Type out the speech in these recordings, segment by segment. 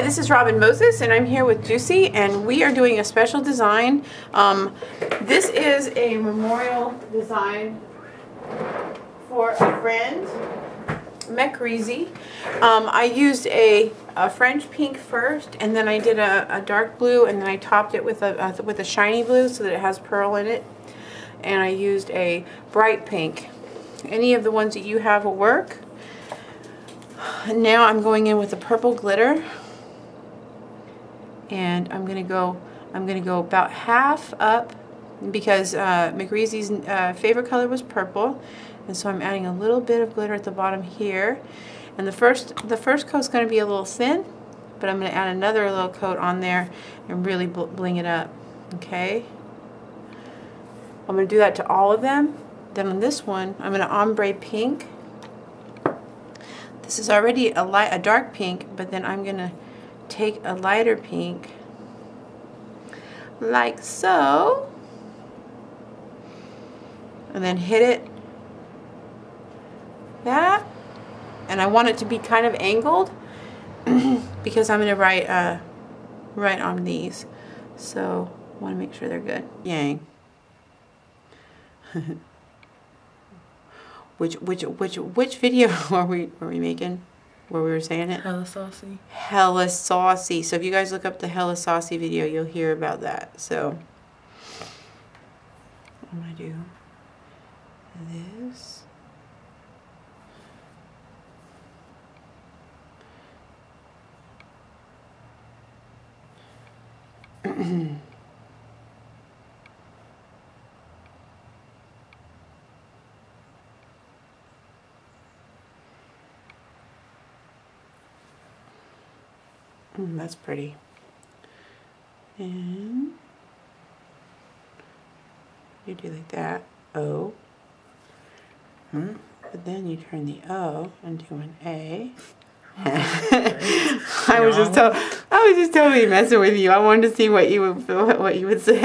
Hi, this is Robin Moses and I'm here with Juicy, and we are doing a special design. This is a memorial design for a friend, Mech Reezy. I used a French pink first, and then I did a dark blue, and then I topped it with a shiny blue so that it has pearl in it. And I used a bright pink. Any of the ones that you have will work. And now I'm going in with a purple glitter, and I'm gonna go about half up, because MaCreezy's favorite color was purple, and so I'm adding a little bit of glitter at the bottom here. And the first coat's gonna be a little thin, but I'm gonna add another little coat on there and really bling it up. Okay, I'm gonna do that to all of them. Then on this one, I'm gonna ombre pink. This is already a dark pink, but then I'm going to take a lighter pink, like so, and then hit it that. And I want it to be kind of angled because I'm going to write right on these. So I want to make sure they're good. Yang. Which video were we making where we were saying it? Hella saucy. Hella saucy. So if you guys look up the hella saucy video, you'll hear about that. So I'm gonna do this. That's pretty. And you do like that, O. But then you turn the O into an A. I was just totally messing with you. I wanted to see what you would say.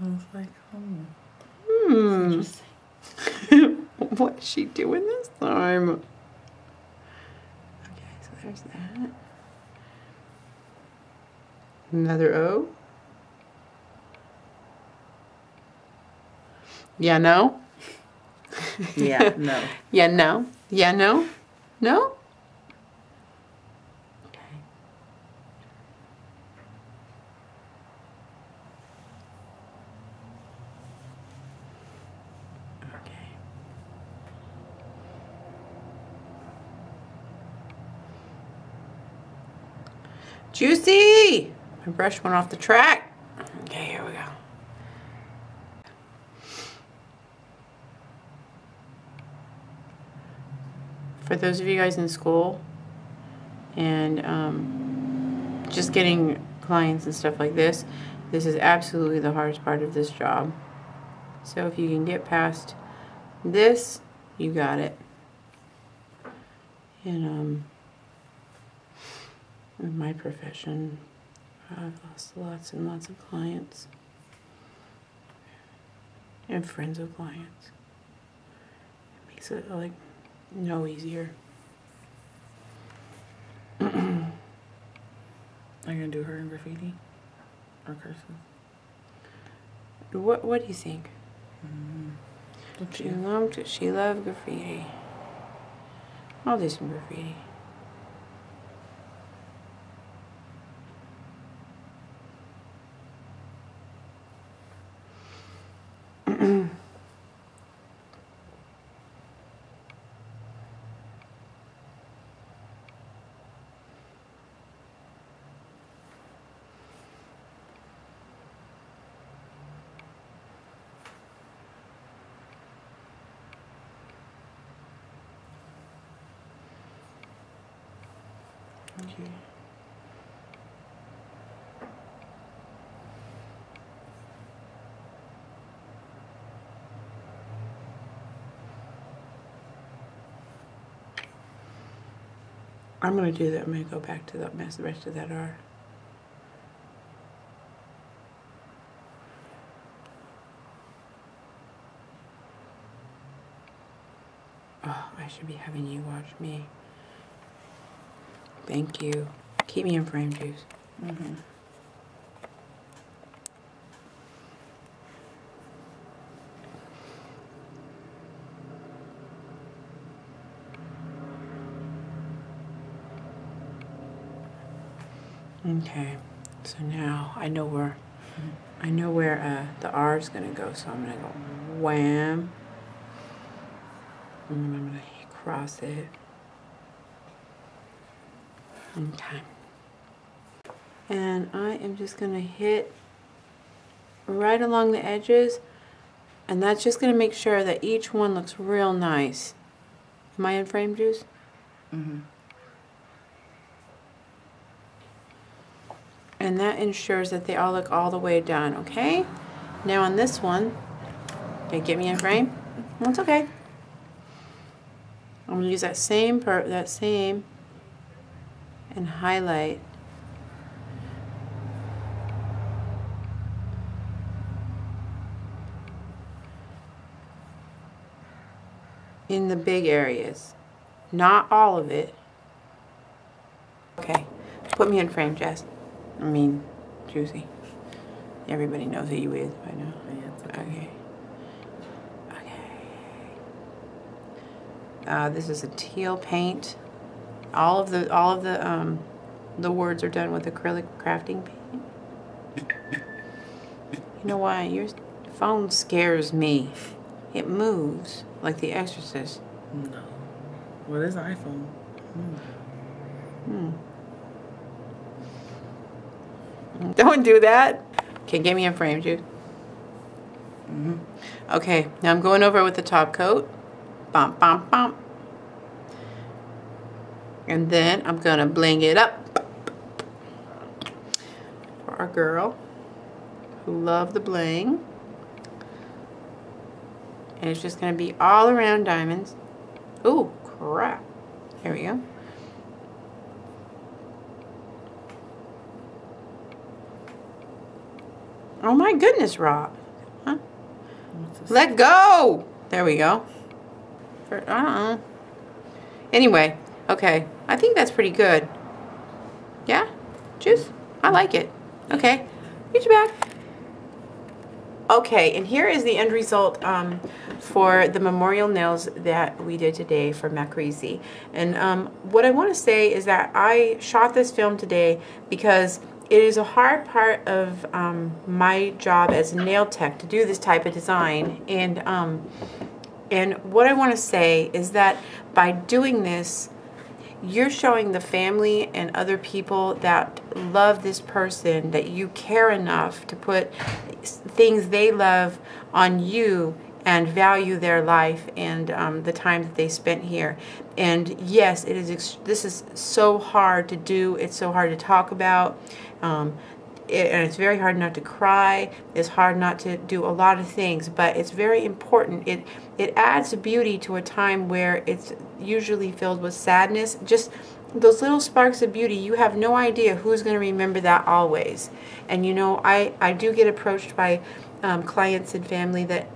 I was like, what's she doing this time? There's that. Another O. Yeah, no. Yeah, no. Yeah, no. Yeah, no. No? Okay. Okay. Juicy! My brush went off the track. Okay, here we go. For those of you guys in school and just getting clients and stuff like this, this is absolutely the hardest part of this job. So if you can get past this, you got it. And in my profession, I've lost lots and lots of clients and friends of clients. It makes it like no easier. I'm gonna do her in graffiti or cursive. What do you think? She loved graffiti. I'll do some graffiti. Okay. I'm going to do that. I'm going to go back to that mess, the rest of that R. Oh, I should be having you watch me. Thank you. Keep me in frame, Juice. Mm-hmm. Okay, so now I know where the R is gonna go, so I'm gonna go wham, and I'm gonna cross it. Okay, and I am just gonna hit right along the edges, and that's just gonna make sure that each one looks real nice. Am I in frame, Juice? Mm-hmm. And that ensures that they all look all the way done, okay? Now on this one, okay, get me in frame? That's okay. I'm gonna use that same part, and highlight. In the big areas. Not all of it. Okay, put me in frame, Jess. I mean, Juicy. Everybody knows who you is by now. Yeah, okay. Okay. This is a teal paint. All of the words are done with acrylic crafting paint. You know why? Your phone scares me. It moves like The Exorcist. No. Well, it's an iPhone. Hmm. Don't do that. Okay, get me in frame, Jude. Mm-hmm. Okay, now I'm going over with the top coat. Bump, bump, bump. And then I'm gonna bling it up for our girl who loves the bling. And it's just gonna be all around diamonds. Ooh, crap. There we go. Oh my goodness, Rob. Huh? Let go! There we go. Anyway, okay. I think that's pretty good. Yeah? Juice? I like it. Okay. Get you back. Okay, and here is the end result for the memorial nails that we did today for MaCreezy. And what I want to say is that I shot this film today because it is a hard part of my job as a nail tech to do this type of design, and what I want to say is that by doing this, you're showing the family and other people that love this person that you care enough to put things they love on you and value their life and the time that they spent here. And yes, it is. This is so hard to do. It's so hard to talk about, and it's very hard not to cry. It's hard not to do a lot of things, but it's very important. It adds beauty to a time where it's usually filled with sadness. Just those little sparks of beauty, you have no idea who's going to remember that always. And you know, I do get approached by clients and family that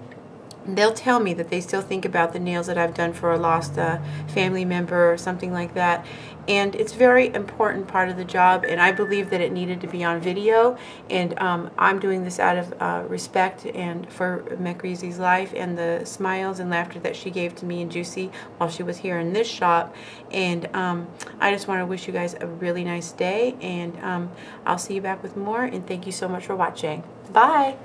they'll tell me that they still think about the nails that I've done for a lost family member or something like that. And it's a very important part of the job, and I believe that it needed to be on video. And I'm doing this out of respect and for MaCreezy's life and the smiles and laughter that she gave to me and Juicy while she was here in this shop. And I just want to wish you guys a really nice day, and I'll see you back with more, and thank you so much for watching. Bye!